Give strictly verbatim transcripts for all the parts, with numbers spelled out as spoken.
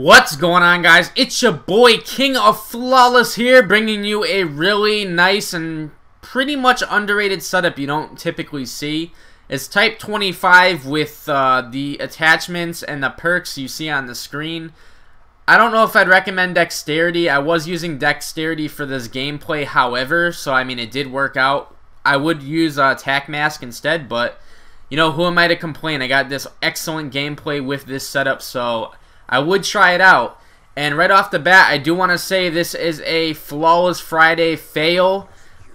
What's going on, guys? It's your boy King of Flawless here, bringing you a really nice and pretty much underrated setup you don't typically see. It's type twenty-five with uh, the attachments and the perks you see on the screen. I don't know if I'd recommend Dexterity. I was using Dexterity for this gameplay, however, so I mean it did work out. I would use uh, Attack Mask instead, but you know, who am I to complain? I got this excellent gameplay with this setup, so I would try it out. And right off the bat, I do want to say this is a Flawless Friday fail.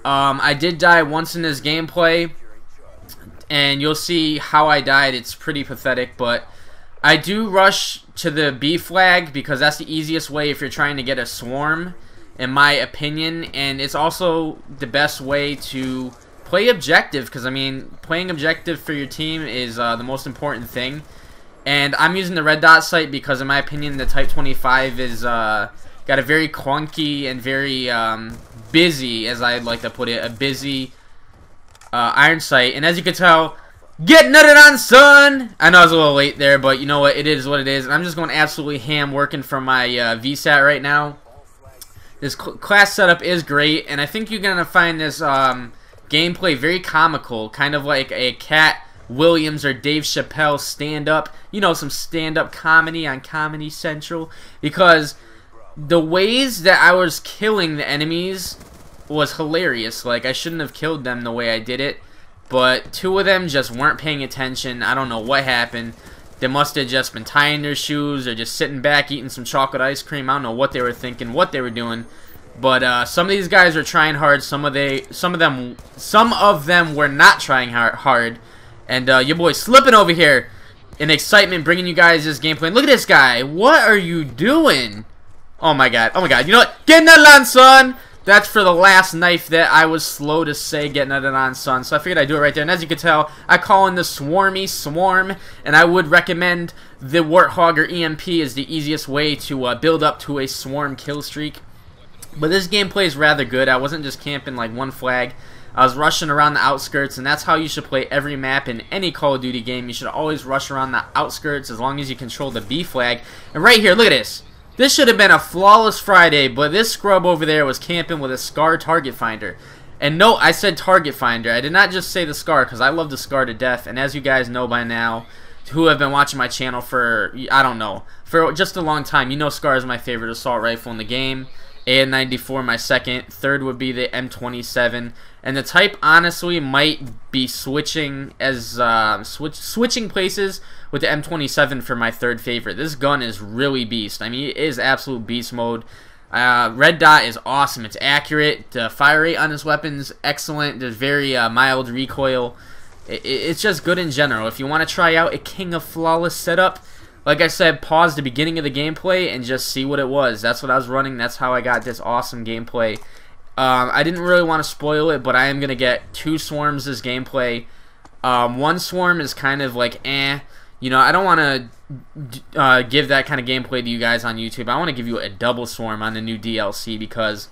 Um, I did die once in this gameplay, and you'll see how I died. It's pretty pathetic, but I do rush to the B flag because that's the easiest way if you're trying to get a swarm, in my opinion. And it's also the best way to play objective, because I mean, playing objective for your team is uh, the most important thing. And I'm using the red dot sight because, in my opinion, the type twenty-five is uh, got a very clunky and very um, busy, as I'd like to put it, a busy uh, iron sight. And as you can tell, get nutted on, son! I know I was a little late there, but you know what? It is what it is. And I'm just going absolutely ham working for my uh, V SAT right now. This cl class setup is great, and I think you're going to find this um, gameplay very comical, kind of like a Cat Williams or Dave Chappelle stand-up, you know, some stand-up comedy on Comedy Central, because the ways that I was killing the enemies was hilarious. Like, I shouldn't have killed them the way I did it, but two of them just weren't paying attention. I don't know what happened. They must have just been tying their shoes or just sitting back eating some chocolate ice cream. I don't know what they were thinking, what they were doing, but uh, some of these guys were trying hard. Some of they, some of them, some of them were not trying hard. And uh, your boy slipping over here in excitement, bringing you guys this gameplay. And look at this guy. What are you doing? Oh, my God. Oh, my God. You know what? Get nutted on, son. That's for the last knife that I was slow to say, get nutted on, son. So I figured I'd do it right there. And as you can tell, I call in the swarmy swarm. And I would recommend the Warthog or E M P is the easiest way to uh, build up to a swarm kill streak. But this gameplay is rather good. I wasn't just camping like one flag. I was rushing around the outskirts, and that's how you should play every map in any Call of Duty game. You should always rush around the outskirts as long as you control the B flag. And right here, look at this. This should have been a Flawless Friday, but this scrub over there was camping with a Scar Target Finder. And no, I said Target Finder. I did not just say the Scar, because I love the Scar to death. And as you guys know by now, who have been watching my channel for, I don't know, for just a long time, you know Scar is my favorite assault rifle in the game. A N ninety-four my second, third would be the M twenty-seven, and the type honestly might be switching as uh, switch switching places with the M twenty-seven for my third favorite. This gun is really beast. I mean, it is absolute beast mode. Uh, red dot is awesome. It's accurate. The fire rate on his weapons excellent. There's very uh, mild recoil. It, it, it's just good in general. If you want to try out a King of Flawless setup, like I said, pause the beginning of the gameplay and just see what it was. That's what I was running. That's how I got this awesome gameplay. Um, I didn't really want to spoil it, but I am going to get two swarms this gameplay. Um, one swarm is kind of like, eh. You know, I don't want to uh, give that kind of gameplay to you guys on YouTube. I want to give you a double swarm on the new D L C because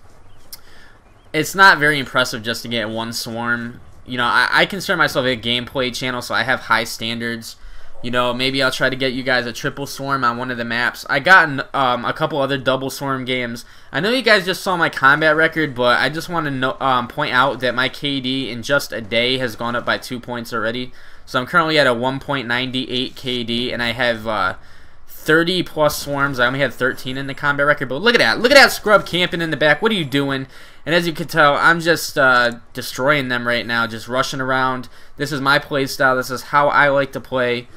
it's not very impressive just to get one swarm. You know, I, I consider myself a gameplay channel, so I have high standards. You know, maybe I'll try to get you guys a triple swarm on one of the maps. I got um, a couple other double swarm games. I know you guys just saw my combat record, but I just want to no um, point out that my K D in just a day has gone up by two points already. So I'm currently at a one point nine eight K D, and I have uh, thirty plus swarms. I only had thirteen in the combat record, but look at that. Look at that scrub camping in the back. What are you doing? And as you can tell, I'm just uh, destroying them right now, just rushing around. This is my play style. This is how I like to play.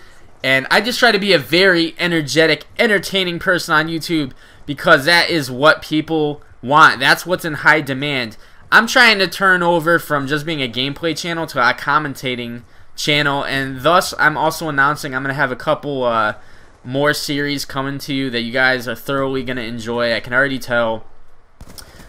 And I just try to be a very energetic, entertaining person on YouTube because that is what people want. That's what's in high demand. I'm trying to turn over from just being a gameplay channel to a commentating channel. And thus, I'm also announcing I'm going to have a couple uh, more series coming to you that you guys are thoroughly going to enjoy. I can already tell.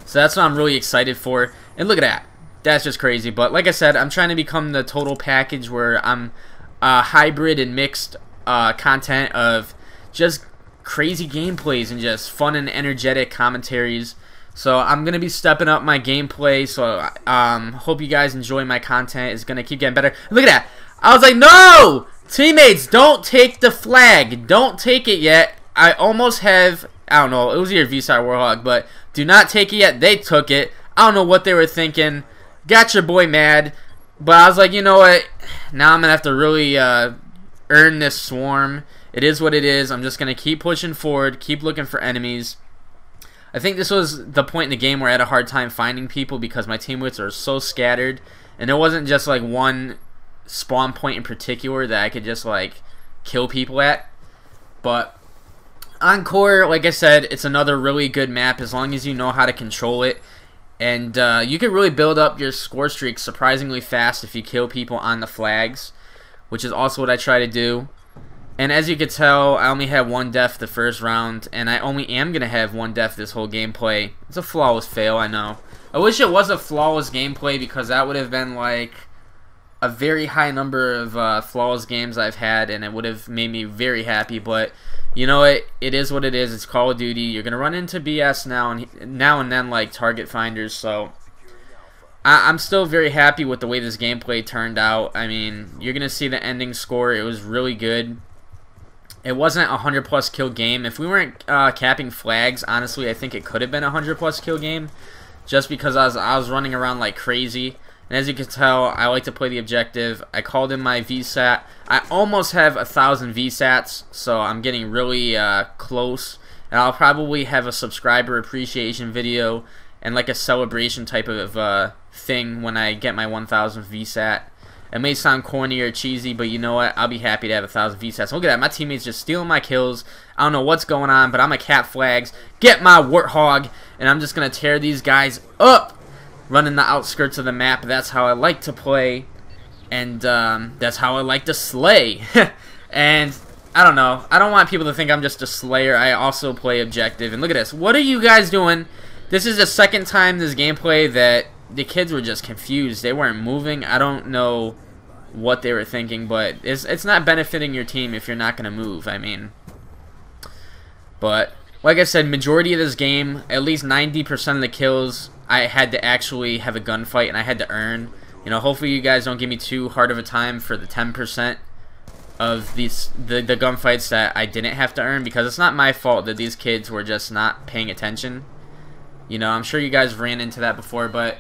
So that's what I'm really excited for. And look at that. That's just crazy. But like I said, I'm trying to become the total package where I'm uh, hybrid and mixed Uh, content of just crazy gameplays and just fun and energetic commentaries. So I'm gonna be stepping up my gameplay. So um, hope you guys enjoy my content. It's gonna keep getting better. Look at that! I was like, no, teammates, don't take the flag. Don't take it yet. I almost have, I don't know, it was either V SAT or Warthog, but do not take it yet. They took it. I don't know what they were thinking. Got your boy mad. But I was like, you know what? Now I'm going to have to really uh, earn this swarm. It is what it is. I'm just going to keep pushing forward, keep looking for enemies. I think this was the point in the game where I had a hard time finding people because my teammates are so scattered. And there wasn't just like one spawn point in particular that I could just like kill people at. But Encore, like I said, it's another really good map as long as you know how to control it. And uh, you can really build up your score streak surprisingly fast if you kill people on the flags, which is also what I try to do. And as you can tell, I only had one death the first round, and I only am going to have one death this whole gameplay. It's a flawless fail, I know. I wish it was a flawless gameplay because that would have been like a very high number of uh, flawless games I've had, and it would have made me very happy, but you know, it, it is what it is. It's Call of Duty. You're going to run into B S now and now and then, like target finders. So I, I'm still very happy with the way this gameplay turned out. I mean, you're going to see the ending score. It was really good. It wasn't a one hundred plus kill game. If we weren't uh, capping flags, honestly, I think it could have been a one hundred plus kill game just because I was, I was running around like crazy. And as you can tell, I like to play the objective. I called in my V SAT. I almost have a thousand V SATs, so I'm getting really uh, close. And I'll probably have a subscriber appreciation video and like a celebration type of uh, thing when I get my one thousand V SAT. It may sound corny or cheesy, but you know what? I'll be happy to have a thousand V SATs. Look at that. My teammates just stealing my kills. I don't know what's going on, but I'm a cap flags. Get my Warthog, and I'm just going to tear these guys up. Running the outskirts of the map, that's how I like to play, and um, that's how I like to slay. And I don't know, I don't want people to think I'm just a slayer. I also play objective, and look at this. What are you guys doing? This is the second time this gameplay that the kids were just confused. They weren't moving. I don't know what they were thinking, but it's, it's not benefiting your team if you're not going to move, I mean. But like I said, majority of this game, at least ninety percent of the kills, I had to actually have a gunfight, and I had to earn. You know, hopefully you guys don't give me too hard of a time for the ten percent of these the, the gunfights that I didn't have to earn, because it's not my fault that these kids were just not paying attention. You know, I'm sure you guys ran into that before, but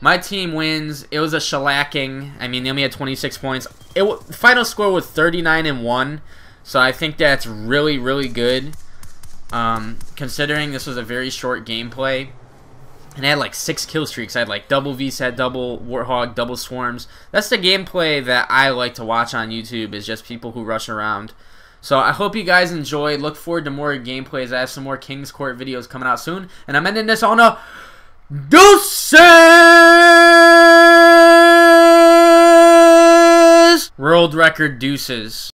my team wins. It was a shellacking. I mean, they only had twenty-six points. It w the final score was thirty-nine and one, so I think that's really, really good. Um, considering this was a very short gameplay, and I had like six kill streaks. I had like double V SAT, double Warthog, double swarms. That's the gameplay that I like to watch on YouTube, is just people who rush around. So I hope you guys enjoyed. Look forward to more gameplays. I have some more King's Court videos coming out soon, and I'm ending this on a deuces world record deuces.